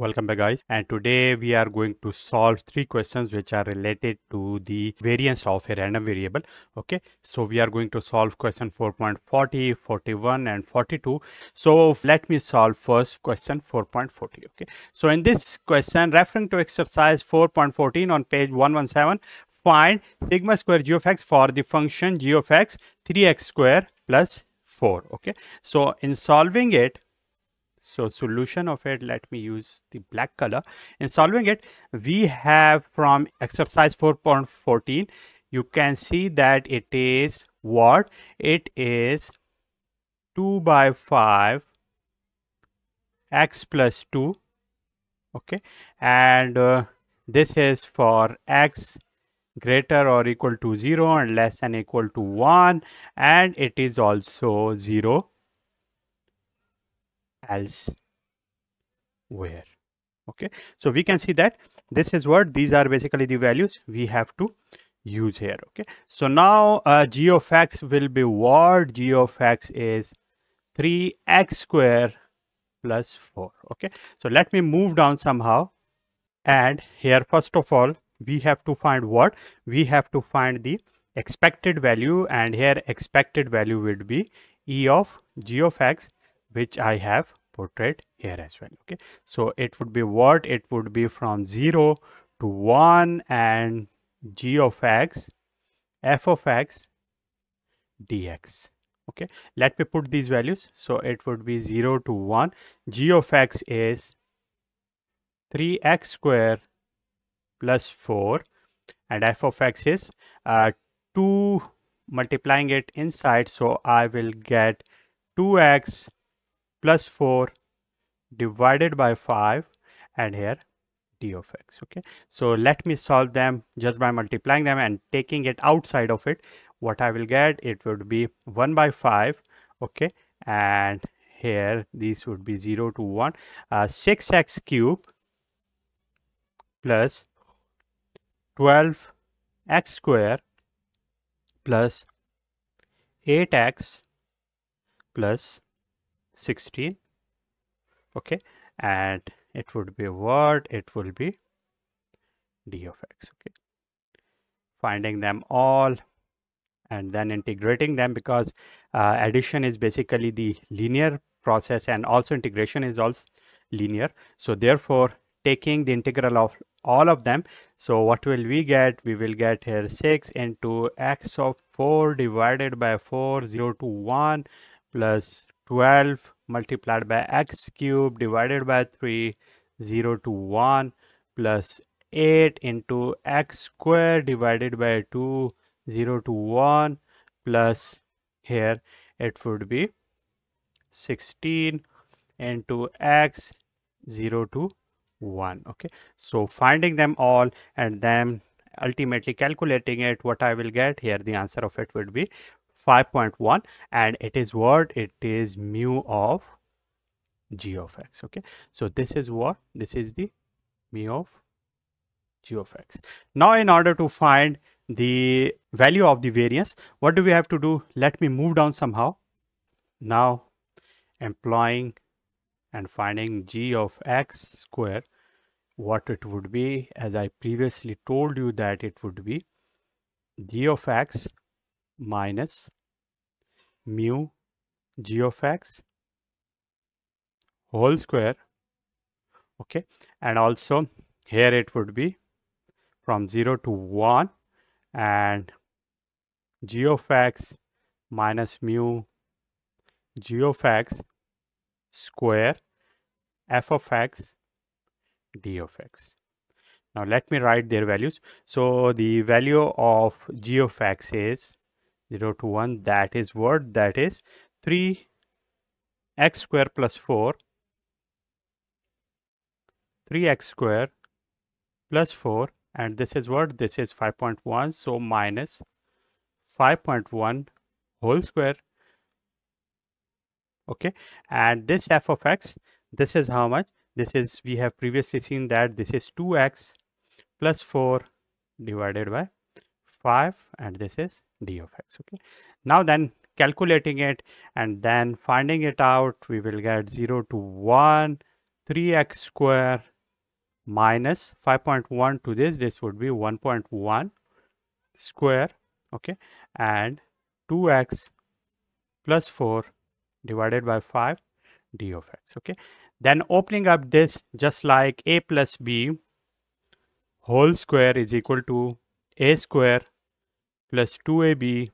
Welcome back guys, and today we are going to solve three questions which are related to the variance of a random variable. Okay, so we are going to solve question 4.40, 41 and 42. So let me solve first question 4.40. okay, so in this question, referring to exercise 4.14 on page 117, find sigma square g of x for the function g of x 3x square plus 4. Okay, so in solving it, so solution of it, let me use the black color. In solving it, we have from exercise 4.14, you can see that it is what? It is 2 by 5 x plus 2. Okay, and this is for x greater or equal to 0 and less than equal to 1, and it is also 0 else where. Okay, so we can see that this is what, these are basically the values we have to use here. Okay, so now g of x will be what? G of x is 3x square plus 4. Okay, so let me move down somehow, and here first of all we have to find what? We have to find the expected value, and here expected value would be e of g of x, which I have portrayed here as well. Okay, so it would be what? It would be from 0 to 1 and g of x, f of x, dx. Okay, let me put these values. So it would be 0 to 1. G of x is 3x square plus 4, and f of x is 2 multiplying it inside. So I will get 2x plus 4 divided by 5, and here d of x. Okay, so let me solve them just by multiplying them and taking it outside of it. What I will get, it would be 1 by 5. Okay, and here these would be 0 to 1, 6x cube plus 12x square plus 8x plus 16. Okay, and it would be what? It will be d of x. Okay, finding them all and then integrating them, because addition is basically the linear process and also integration is also linear. So therefore taking the integral of all of them, so what will we get? We will get here 6 into x of 4 divided by 4, 0 to 1, plus 12 multiplied by x cube divided by 3, 0 to 1, plus 8 into x square divided by 2, 0 to 1, plus here it would be 16 into x, 0 to 1. Okay, so finding them all and then ultimately calculating it, what I will get here, the answer of it would be 5.1, and it is what? It is mu of g of x. Okay, so this is what? This is the mu of g of x. Now in order to find the value of the variance, what do we have to do? Let me move down somehow. Now employing and finding g of x square, what it would be, as I previously told you, that it would be g of x minus mu g of x whole square. Okay, and also here it would be from 0 to 1 and g of x minus mu g of x square f of x d of x. Now let me write their values. So the value of g of x is 0 to 1, that is what? That is 3x square plus 4, 3x square plus 4, and this is what? This is 5.1, so minus 5.1 whole square. Okay, and this f of x, this is how much? This is, we have previously seen that this is 2x plus 4 divided by 5, and this is d of x. Okay, now then calculating it and then finding it out, we will get 0 to 1, 3x square minus 5.1 to this would be 1.1 square, okay, and 2x plus 4 divided by 5 d of x, okay. Then opening up this, just like a plus b whole square is equal to a square plus 2ab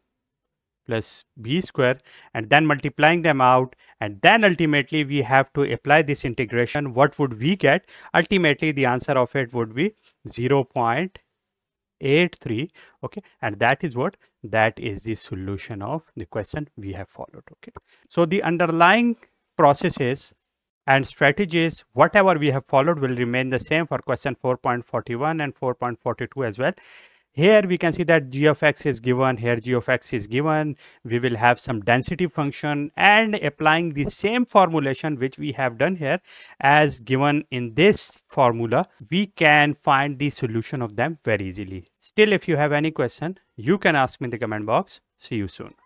plus b square, and then multiplying them out, and then ultimately we have to apply this integration. What would we get? Ultimately the answer of it would be 0.83, okay, and that is what, that is the solution of the question we have followed, okay. So the underlying processes and strategies, whatever we have followed, will remain the same for question 4.41 and 4.42 as well. Here we can see that g of x is given, here g of x is given. We will have some density function and applying the same formulation which we have done here as given in this formula, we can find the solution of them very easily. Still, if you have any question, you can ask me in the comment box. See you soon.